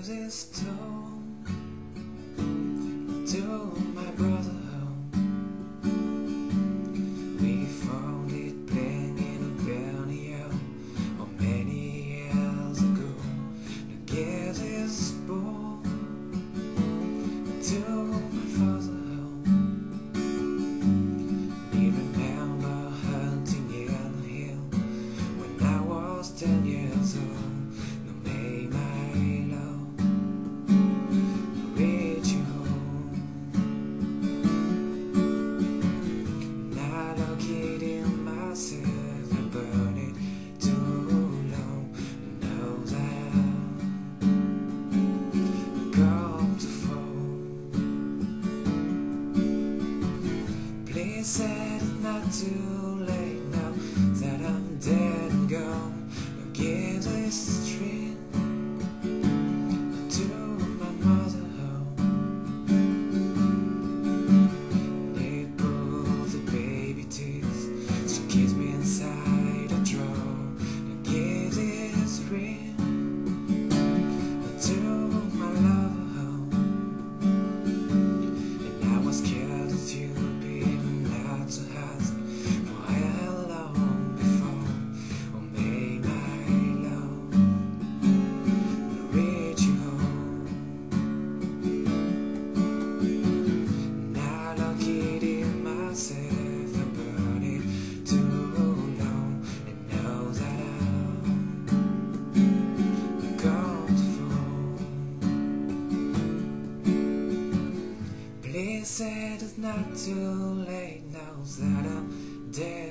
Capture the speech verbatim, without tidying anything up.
leave this town, to my brother home. We found it plain in Albania, or many years ago. Now give this ball to my father home. We remember hunting in the hill when I was ten years old. Said it's not too late now that I'm dead and gone. I'll give this string to my mother home. They pulled the baby teeth, she kissed me inside a drawer. I'll give this ring to my lover home. And I was scared that you would be to us for how long before, oh may my love reach you home. Now I'll get in myself, I burn it too long, and know that I'm gone to fall. Please say it's not too late now that I'm dead.